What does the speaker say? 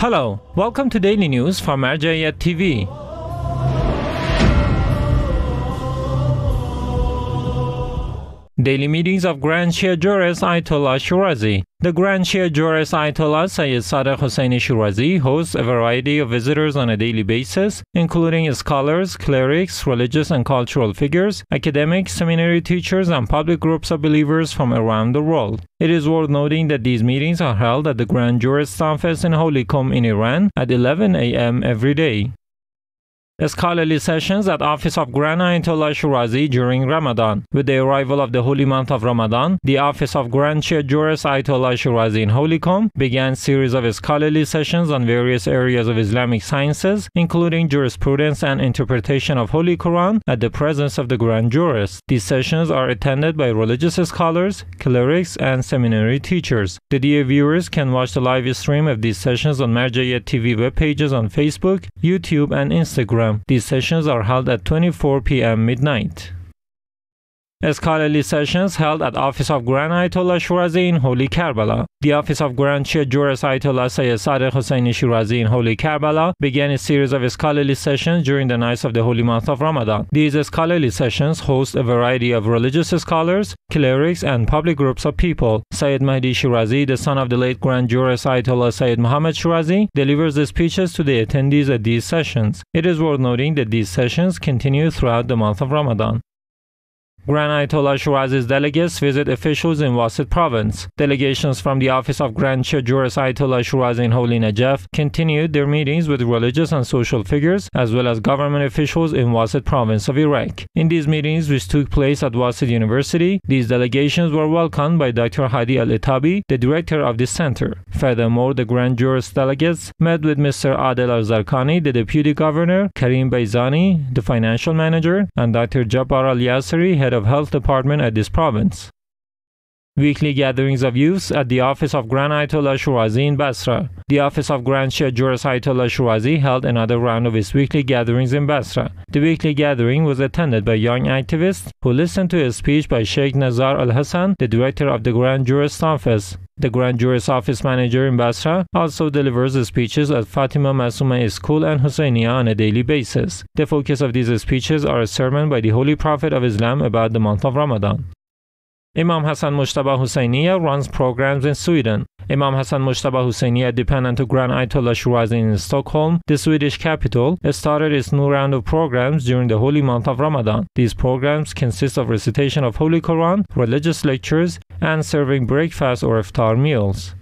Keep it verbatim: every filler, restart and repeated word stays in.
Hello, welcome to Daily News from Marjaeyat T V. Daily meetings of Grand Shia Jurist Ayatollah Shirazi. The Grand Shia Jurist Ayatollah Sayyid Sadiq Husseini Shirazi hosts a variety of visitors on a daily basis, including scholars, clerics, religious and cultural figures, academics, seminary teachers, and public groups of believers from around the world. It is worth noting that these meetings are held at the Grand Jurist's office in Holy Qom in Iran at eleven a m every day. Scholarly sessions at Office of Grand Ayatollah Shirazi during Ramadan. With the arrival of the holy month of Ramadan, the Office of Grand Shia Jurist Ayatollah Shirazi in Holy Qom began series of scholarly sessions on various areas of Islamic sciences, including jurisprudence and interpretation of Holy Quran, at the presence of the Grand Jurist. These sessions are attended by religious scholars, clerics, and seminary teachers. The dear viewers can watch the live stream of these sessions on Marjaeyat T V web pages on Facebook, YouTube, and Instagram. These sessions are held at twenty-four p m midnight. Scholarly sessions held at Office of Grand Ayatollah Shirazi in Holy Karbala. The Office of Grand Shia Jurist Ayatollah Sayyid Sadiq Husseini Shirazi in Holy Karbala began a series of scholarly sessions during the nights of the holy month of Ramadan. These scholarly sessions host a variety of religious scholars, clerics, and public groups of people. Sayyid Mahdi Shirazi, the son of the late Grand Jurist Ayatollah Sayyid Muhammad Shirazi, delivers the speeches to the attendees at these sessions. It is worth noting that these sessions continue throughout the month of Ramadan. Grand Ayatollah Shirazi's delegates visit officials in Wasit Province. Delegations from the Office of Grand Shia Jurist Ayatollah Shirazi in Holy Najaf continued their meetings with religious and social figures, as well as government officials in Wasit Province of Iraq. In these meetings, which took place at Wasit University, these delegations were welcomed by Doctor Hadi al-Itabi, the director of the center. Furthermore, the Grand Jurist delegates met with Mister Adel al-Zarkani, the deputy governor, Karim Baizani, the financial manager, and Doctor Jabbar al-Yasri, head of of Health Department at this province. Weekly gatherings of youths at the Office of Grand Ayatollah Shirazi in Basra. The Office of Grand Shia Jurist Ayatollah Shirazi held another round of its weekly gatherings in Basra. The weekly gathering was attended by young activists who listened to a speech by Sheikh Nazar al-Hassan, the director of the Grand Jurist's office. The Grand Jurist's office manager in Basra also delivers speeches at Fatima Masooma School and Husseiniya on a daily basis. The focus of these speeches are a sermon by the Holy Prophet of Islam about the month of Ramadan. Imam Hasan Mojtaba Husseiniya runs programs in Sweden. Imam Hasan Mojtaba Husseiniya, dependent to Grand Ayatollah Shirazi in Stockholm, the Swedish capital, started its new round of programs during the holy month of Ramadan. These programs consist of recitation of Holy Quran, religious lectures, and serving breakfast or iftar meals.